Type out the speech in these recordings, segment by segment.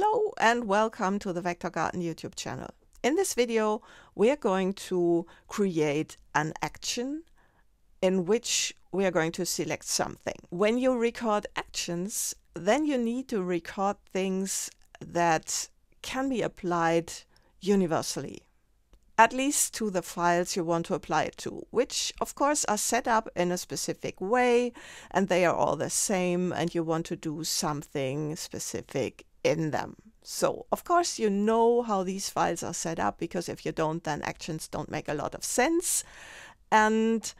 Hello and welcome to the Vector Garden YouTube channel. In this video, we are going to create an action in which we are going to select something. When you record actions, then you need to record things that can be applied universally, at least to the files you want to apply it to, which of course are set up in a specific way and they are all the same and you want to do something specific in them. So of course you know how these files are set up, because if you don't, then actions don't make a lot of sense, and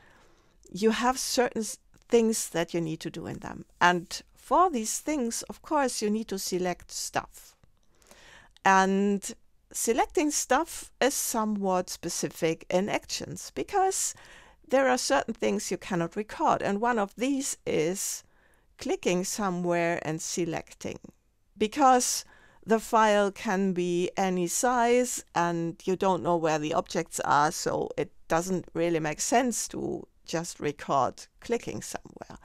you have certain things that you need to do in them. And for these things, of course, you need to select stuff. And selecting stuff is somewhat specific in actions, because there are certain things you cannot record. And one of these is clicking somewhere and selecting, because the file can be any size and you don't know where the objects are. So it doesn't really make sense to just record clicking somewhere.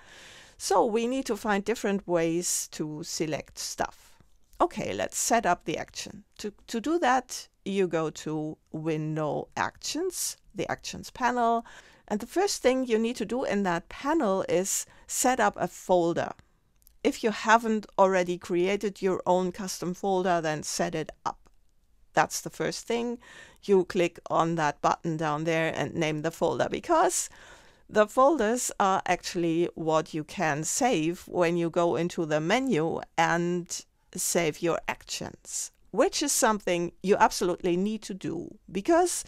So we need to find different ways to select stuff. Okay, let's set up the action. To do that, you go to Window Actions, the Actions panel. And the first thing you need to do in that panel is set up a folder. If you haven't already created your own custom folder, then set it up. That's the first thing. You click on that button down there and name the folder, because the folders are actually what you can save when you go into the menu and save your actions, which is something you absolutely need to do, because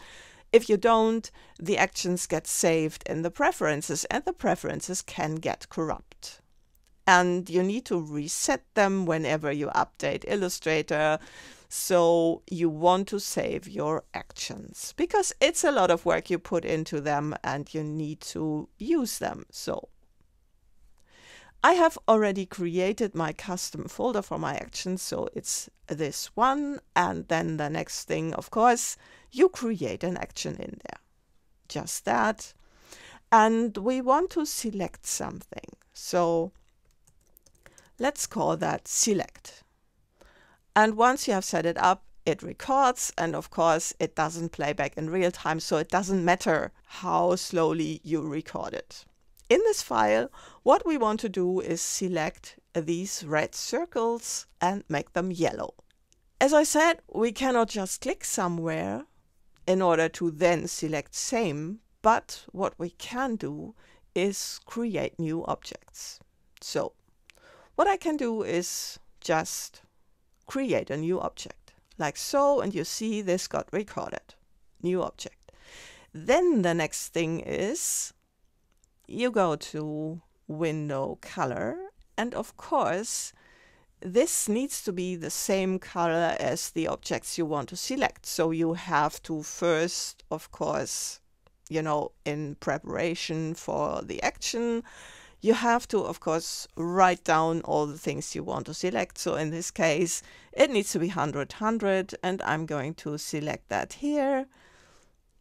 if you don't, the actions get saved in the preferences, and the preferences can get corrupt. And you need to reset them whenever you update Illustrator. So you want to save your actions, because it's a lot of work you put into them and you need to use them. So I have already created my custom folder for my actions. So it's this one. And then the next thing, of course, you create an action in there. Just that. And we want to select something. So let's call that select. And once you have set it up, it records, and of course it doesn't play back in real time, so it doesn't matter how slowly you record it. In this file, what we want to do is select these red circles and make them yellow. As I said, we cannot just click somewhere in order to then select same, but what we can do is create new objects. So what I can do is just create a new object, like so, and you see this got recorded. New object. Then the next thing is you go to Window Color, and of course this needs to be the same color as the objects you want to select. So you have to first, of course, you know, in preparation for the action, you have to, of course, write down all the things you want to select. So in this case, it needs to be 100, 100, and I'm going to select that here.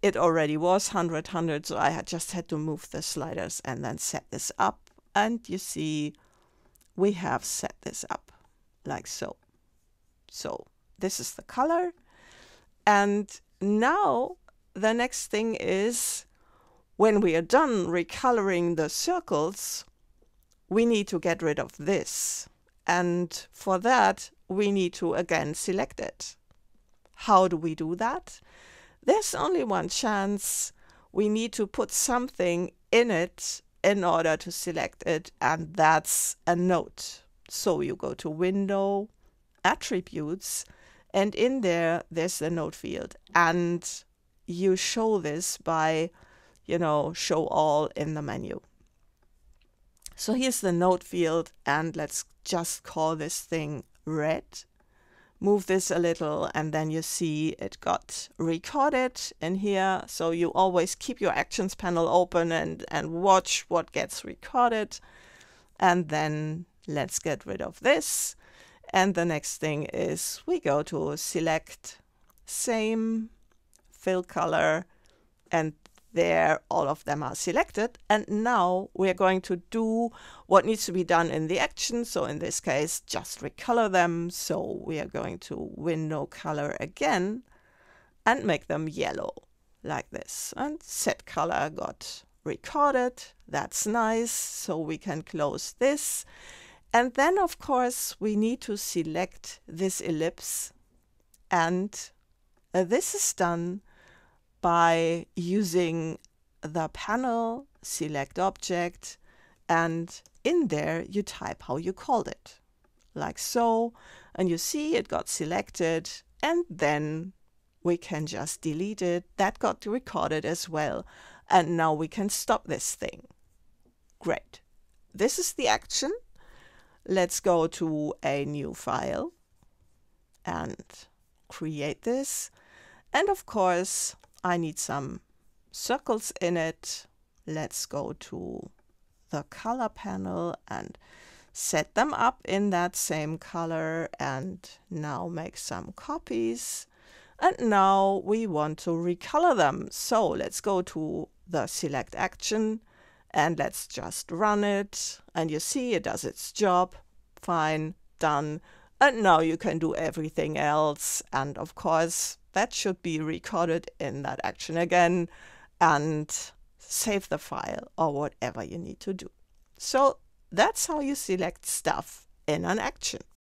It already was 100, 100, so I just had to move the sliders and then set this up. And you see, we have set this up like so. So this is the color. And now the next thing is, when we are done recoloring the circles, we need to get rid of this. And for that, we need to again select it. How do we do that? There's only one chance. We need to put something in it in order to select it, and that's a note. So you go to Window, Attributes, and in there, there's the note field. And you show this by, you know, show all in the menu. So here's the note field, and let's just call this thing red. Move this a little, and then you see it got recorded in here. So you always keep your actions panel open and watch what gets recorded. And then let's get rid of this. And the next thing is we go to select, same, fill color, and there, all of them are selected. And now we're going to do what needs to be done in the action. So in this case, just recolor them. So we are going to window color again and make them yellow like this. And set color got recorded. That's nice. So we can close this. And then of course we need to select this ellipse, and this is done by using the panel, select object, and in there you type how you called it, like so. And you see it got selected, and then we can just delete it. That got recorded as well. And now we can stop this thing. Great. This is the action. Let's go to a new file and create this. And of course, I need some circles in it. Let's go to the color panel and set them up in that same color, and now make some copies. And now we want to recolor them. So let's go to the select action and let's just run it. And you see it does its job. Fine, done. And now you can do everything else. And of course, that should be recorded in that action again, and save the file or whatever you need to do. So that's how you select stuff in an action.